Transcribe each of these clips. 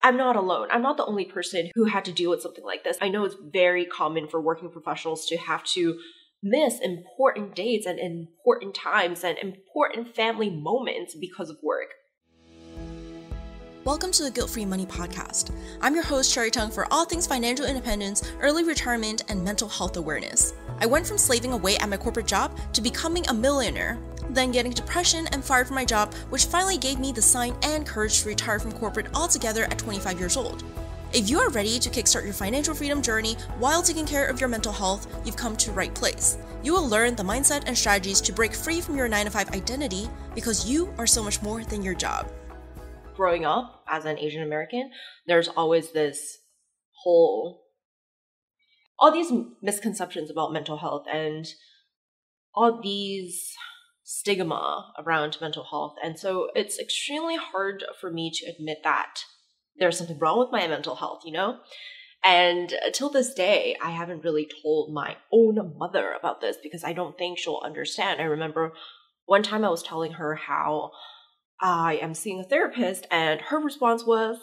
I'm not alone. I'm not the only person who had to deal with something like this. I know it's very common for working professionals to have to miss important dates and important times and important family moments because of work. Welcome to the Guilt-Free Money Podcast. I'm your host, Cherry Tung, for all things financial independence, early retirement, and mental health awareness. I went from slaving away at my corporate job to becoming a millionaire, then getting depression and fired from my job, which finally gave me the sign and courage to retire from corporate altogether at 25 years old. If you are ready to kickstart your financial freedom journey while taking care of your mental health, you've come to the right place. You will learn the mindset and strategies to break free from your 9-to-5 identity because you are so much more than your job. Growing up as an Asian American, there's always this whole, all these misconceptions about mental health and all these stigma around mental health. And so it's extremely hard for me to admit that there's something wrong with my mental health, you know? And till this day, I haven't really told my own mother about this because I don't think she'll understand. I remember one time I was telling her how I am seeing a therapist, and her response was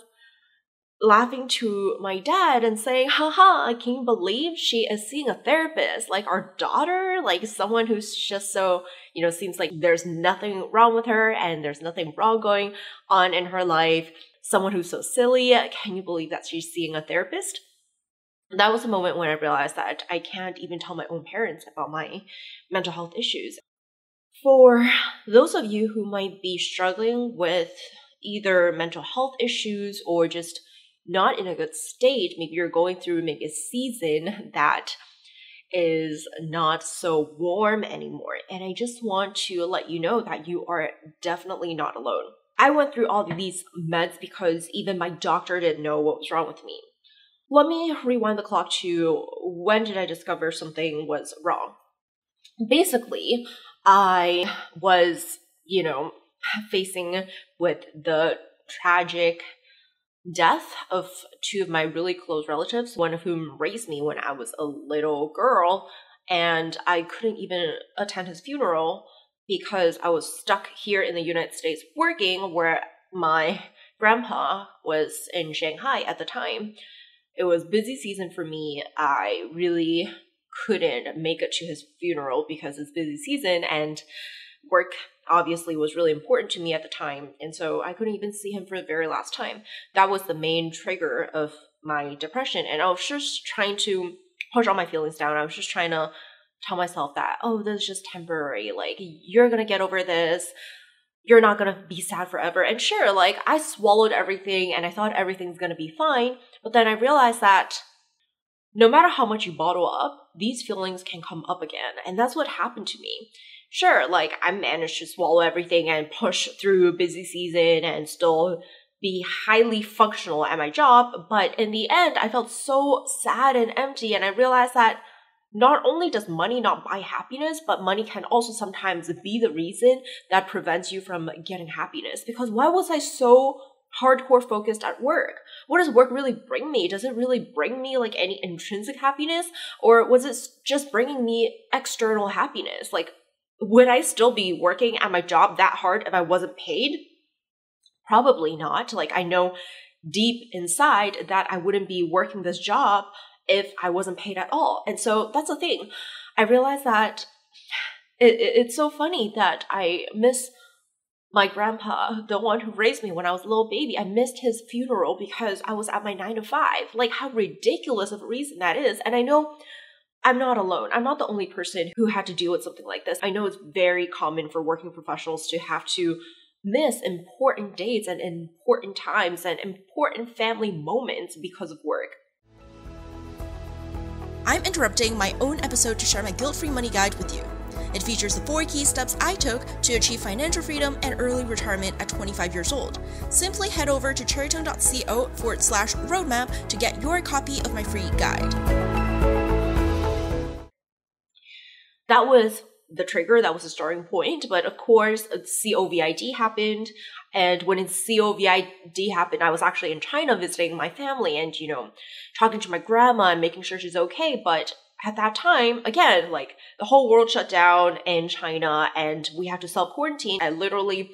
laughing to my dad and saying, haha, I can't believe she is seeing a therapist, like our daughter, like someone who's just so, you know, seems like there's nothing wrong with her and there's nothing wrong going on in her life. Someone who's so silly. Can you believe that she's seeing a therapist? That was a moment when I realized that I can't even tell my own parents about my mental health issues. For those of you who might be struggling with either mental health issues or just not in a good state, maybe you're going through maybe a season that is not so warm anymore. And I just want to let you know that you are definitely not alone. I went through all these meds because even my doctor didn't know what was wrong with me. Let me rewind the clock to when did I discover something was wrong? Basically, I was, you know, facing with the tragic death of two of my really close relatives, one of whom raised me when I was a little girl, and I couldn't even attend his funeral because I was stuck here in the United States working where my grandpa was in Shanghai at the time. It was busy season for me. I really couldn't make it to his funeral because it's busy season and work obviously was really important to me at the time. And so I couldn't even see him for the very last time. That was the main trigger of my depression. And I was just trying to push all my feelings down. I was just trying to tell myself that, oh, this is just temporary. Like, you're going to get over this. You're not going to be sad forever. And sure, like, I swallowed everything and I thought everything's going to be fine. But then I realized that no matter how much you bottle up, these feelings can come up again. And that's what happened to me. Sure, like I managed to swallow everything and push through busy season and still be highly functional at my job. But in the end, I felt so sad and empty. And I realized that not only does money not buy happiness, but money can also sometimes be the reason that prevents you from getting happiness. Because why was I so hardcore focused at work? What does work really bring me? Does it really bring me like any intrinsic happiness? Or was it just bringing me external happiness? Like, would I still be working at my job that hard if I wasn't paid? Probably not. Like, I know deep inside that I wouldn't be working this job if I wasn't paid at all. And so that's the thing. I realized that it's so funny that I miss my grandpa, the one who raised me when I was a little baby. I missed his funeral because I was at my 9-to-5. Like, how ridiculous of a reason that is. And I know I'm not alone. I'm not the only person who had to deal with something like this. I know it's very common for working professionals to have to miss important dates and important times and important family moments because of work. I'm interrupting my own episode to share my Guilt-Free Money Guide with you. It features the 4 key steps I took to achieve financial freedom and early retirement at 25 years old. Simply head over to cherrytung.co/roadmap to get your copy of my free guide. That was the trigger, that was the starting point, but of course COVID happened, and when COVID happened, I was actually in China visiting my family and, you know, talking to my grandma and making sure she's okay. But at that time, again, like the whole world shut down in China and we had to self-quarantine. I literally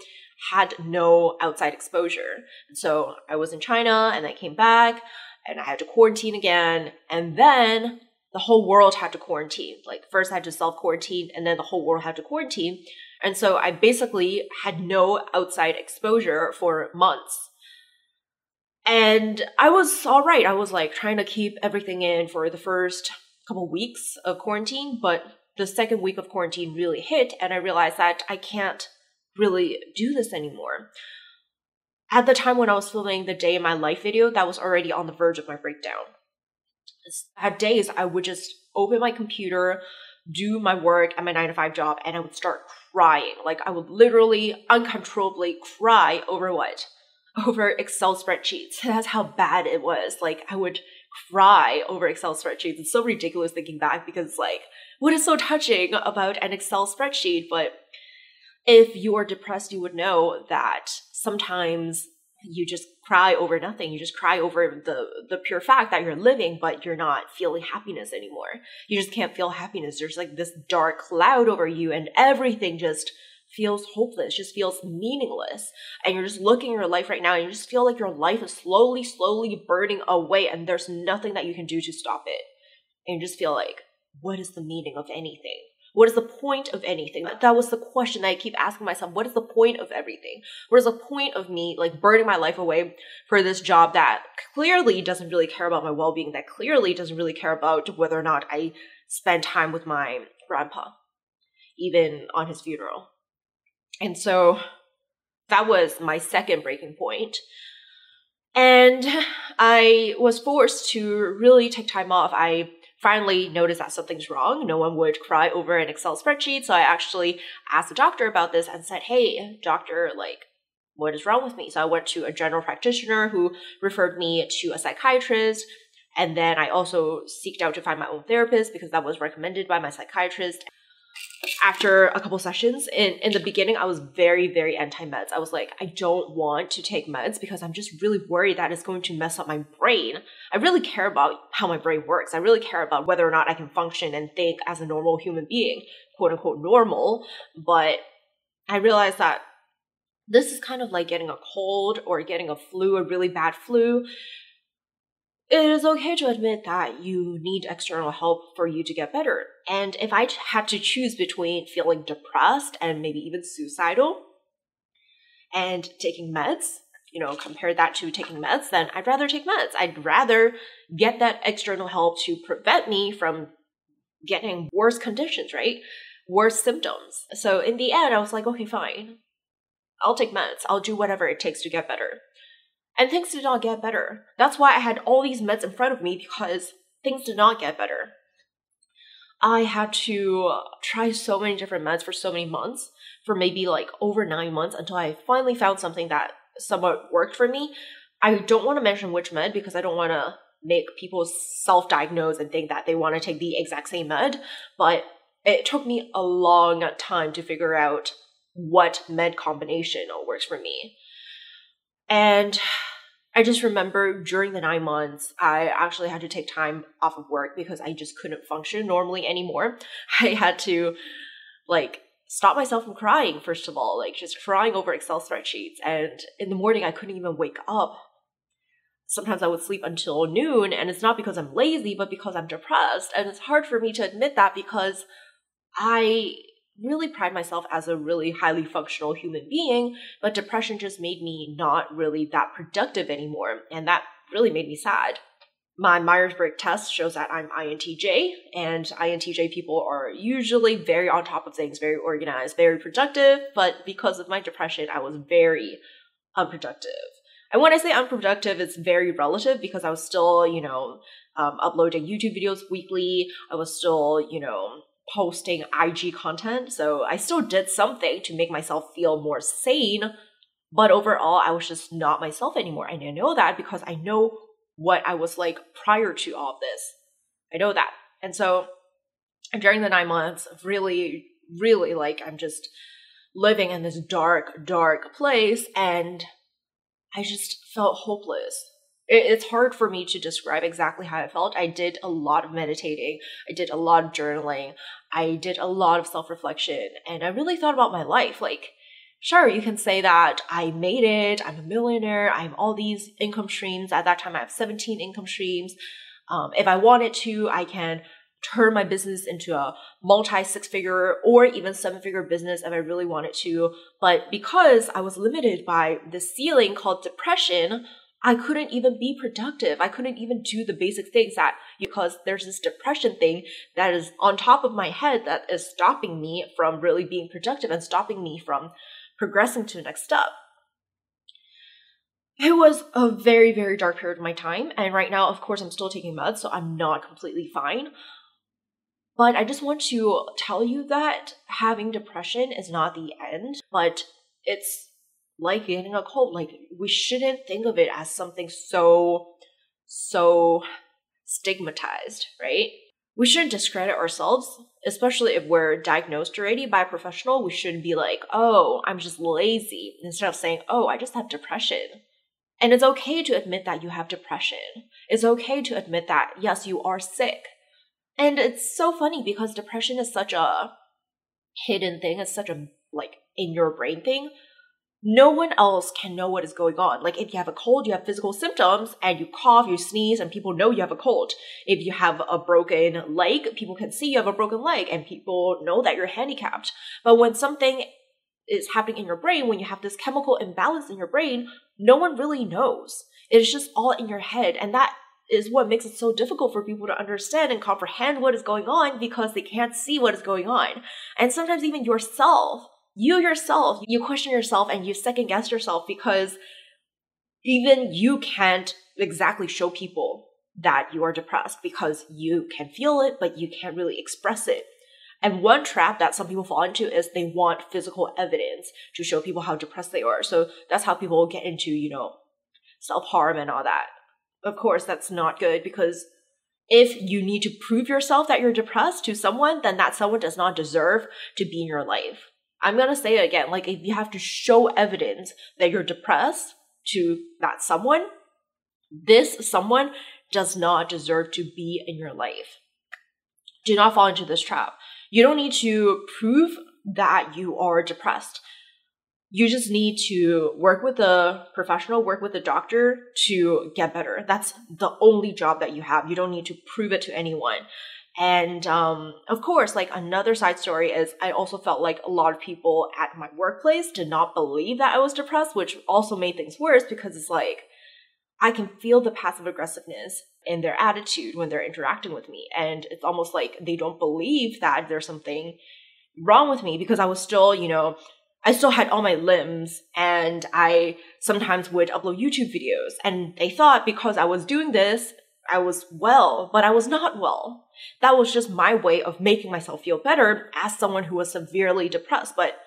had no outside exposure. And so I was in China and I came back and I had to quarantine again. And then the whole world had to quarantine. Like first I had to self-quarantine and then the whole world had to quarantine. And so I basically had no outside exposure for months. And I was all right. I was like trying to keep everything in for the first couple weeks of quarantine, but the second week of quarantine really hit and I realized that I can't really do this anymore. At the time when I was filming the day in my life video, that was already on the verge of my breakdown. I had days I would just open my computer, do my work at my 9-to-5 job, and I would start crying. Like I would literally uncontrollably cry over what? Over Excel spreadsheets. That's how bad it was. Like I would cry over Excel spreadsheets. It's so ridiculous thinking back because it's like, what is so touching about an Excel spreadsheet? But if you are depressed, you would know that sometimes you just cry over nothing. You just cry over the pure fact that you're living, but you're not feeling happiness anymore. You just can't feel happiness. There's like this dark cloud over you and everything just feels hopeless, just feels meaningless. And you're just looking at your life right now and you just feel like your life is slowly, slowly burning away and there's nothing that you can do to stop it. And you just feel like, what is the meaning of anything? What is the point of anything? That was the question that I keep asking myself. What is the point of everything? What is the point of me like burning my life away for this job that clearly doesn't really care about my well-being, that clearly doesn't really care about whether or not I spend time with my grandpa, even on his funeral. And so that was my second breaking point. And I was forced to really take time off. I finally noticed that something's wrong. No one would cry over an Excel spreadsheet. So I actually asked the doctor about this and said, hey, doctor, like, what is wrong with me? So I went to a general practitioner who referred me to a psychiatrist. And then I also seeked out to find my own therapist because that was recommended by my psychiatrist. After a couple sessions, in the beginning, I was very, very anti-meds. I was like, I don't want to take meds because I'm just really worried that it's going to mess up my brain. I really care about how my brain works. I really care about whether or not I can function and think as a normal human being, quote unquote normal. But I realized that this is kind of like getting a cold or getting a flu, a really bad flu. It is okay to admit that you need external help for you to get better. And if I had to choose between feeling depressed and maybe even suicidal and taking meds, you know, compare that to taking meds, then I'd rather take meds. I'd rather get that external help to prevent me from getting worse conditions, right? Worse symptoms. So in the end, I was like, okay, fine. I'll take meds. I'll do whatever it takes to get better. And things did not get better. That's why I had all these meds in front of me because things did not get better. I had to try so many different meds for so many months, for maybe like over 9 months until I finally found something that somewhat worked for me. I don't want to mention which med because I don't want to make people self-diagnose and think that they want to take the exact same med, but it took me a long time to figure out what med combination works for me. And I just remember during the 9 months, I actually had to take time off of work because I just couldn't function normally anymore. I had to like stop myself from crying, first of all, like just crying over Excel spreadsheets. And in the morning, I couldn't even wake up. Sometimes I would sleep until noon, and it's not because I'm lazy, but because I'm depressed. And it's hard for me to admit that because I really pride myself as a really highly functional human being, but depression just made me not really that productive anymore, and that really made me sad. My Myers-Briggs test shows that I'm INTJ, and INTJ people are usually very on top of things, very organized, very productive, but because of my depression, I was very unproductive. And when I say unproductive, it's very relative because I was still, you know, uploading YouTube videos weekly. I was still, you know, posting IG content. So I still did something to make myself feel more sane, but overall I was just not myself anymore. And I know that because I know what I was like prior to all of this. I know that. And so during the 9 months, really, really like I'm just living in this dark, dark place and I just felt hopeless. It's hard for me to describe exactly how I felt. I did a lot of meditating. I did a lot of journaling. I did a lot of self-reflection. And I really thought about my life. Like, Sure, you can say that I made it, I'm a millionaire, I have all these income streams. At that time, I have 17 income streams. If I wanted to, I can turn my business into a multi-six-figure or even seven-figure business if I really wanted to. But because I was limited by this ceiling called depression, I couldn't even be productive. I couldn't even do the basic things because there's this depression thing that is on top of my head that is stopping me from really being productive and stopping me from progressing to the next step. It was a very, very dark period of my time. And right now, of course, I'm still taking meds, so I'm not completely fine. But I just want to tell you that having depression is not the end, but it's like getting a cold. Like, we shouldn't think of it as something so stigmatized, right? We shouldn't discredit ourselves, especially if we're diagnosed already by a professional. We shouldn't be like, oh, I'm just lazy, instead of saying, oh, I just have depression. And it's okay to admit that you have depression. It's okay to admit that, yes, you are sick. And it's so funny because depression is such a hidden thing. It's such a in your brain thing. No one else can know what is going on. Like, if you have a cold, you have physical symptoms and you cough, you sneeze, and people know you have a cold. If you have a broken leg, people can see you have a broken leg and people know that you're handicapped. But when something is happening in your brain, when you have this chemical imbalance in your brain, no one really knows. It's just all in your head. And that is what makes it so difficult for people to understand and comprehend what is going on, because they can't see what is going on. And sometimes even yourself, you question yourself and you second guess yourself, because even you can't exactly show people that you are depressed, because you can feel it, but you can't really express it. And one trap that some people fall into is they want physical evidence to show people how depressed they are. So that's how people get into, self-harm and all that. Of course, that's not good, because if you need to prove yourself that you're depressed to someone, then that someone does not deserve to be in your life. I'm going to say it again, if you have to show evidence that you're depressed to that someone, this someone does not deserve to be in your life. Do not fall into this trap. You don't need to prove that you are depressed. You just need to work with a professional, work with a doctor to get better. That's the only job that you have. You don't need to prove it to anyone. And of course, another side story is I also felt like a lot of people at my workplace did not believe that I was depressed, which also made things worse, because it's I can feel the passive aggressiveness in their attitude when they're interacting with me. And it's almost like they don't believe that there's something wrong with me, because I was still, I still had all my limbs, and I sometimes would upload YouTube videos. And they thought because I was doing this, I was well, but I was not well. That was just my way of making myself feel better as someone who was severely depressed. But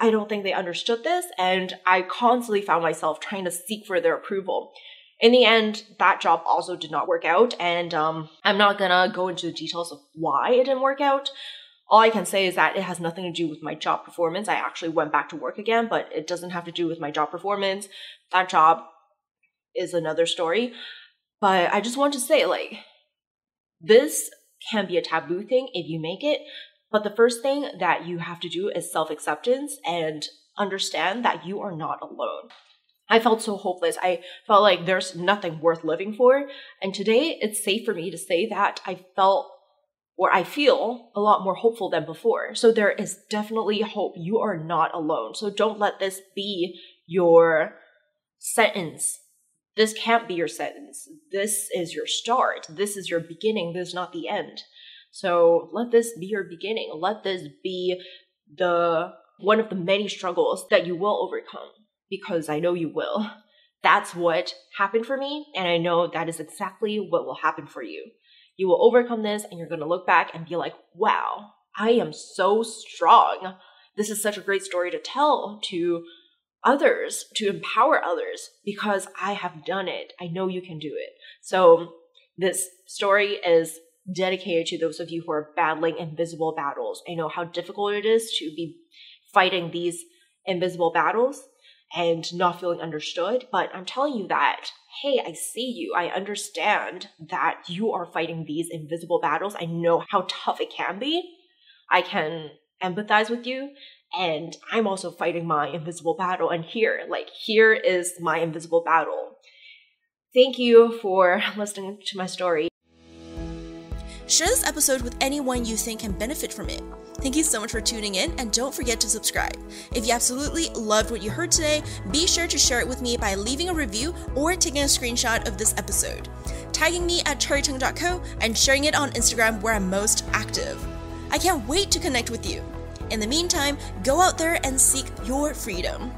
I don't think they understood this, and I constantly found myself trying to seek for their approval. In the end, that job also did not work out, and I'm not gonna go into the details of why it didn't work out. All I can say is that it has nothing to do with my job performance. I actually went back to work again, but it doesn't have to do with my job performance. That job is another story. But I just want to say, this can be a taboo thing if you make it. But the first thing that you have to do is self-acceptance and understand that you are not alone. I felt so hopeless. I felt like there's nothing worth living for. And today it's safe for me to say that I feel a lot more hopeful than before. So there is definitely hope. You are not alone. So don't let this be your sentence. This can't be your sentence. This is your start. This is your beginning. This is not the end. So let this be your beginning. Let this be one of the many struggles that you will overcome, because I know you will. That's what happened for me, and I know that is exactly what will happen for you. You will overcome this, and you're going to look back and be like, wow, I am so strong. This is such a great story to tell to others, to empower others, because I have done it. I know you can do it. So this story is dedicated to those of you who are battling invisible battles. I know how difficult it is to be fighting these invisible battles and not feeling understood, but I'm telling you that, hey, I see you. I understand that you are fighting these invisible battles. I know how tough it can be. I can empathize with you, And I'm also fighting my invisible battle. And here is my invisible battle. Thank you for listening to my story. Share this episode with anyone you think can benefit from it. Thank you so much for tuning in, and don't forget to subscribe. If you absolutely loved what you heard today, be sure to share it with me by leaving a review or taking a screenshot of this episode, tagging me at cherrytung.co, and sharing it on Instagram where I'm most active. I can't wait to connect with you. In the meantime, go out there and seek your freedom.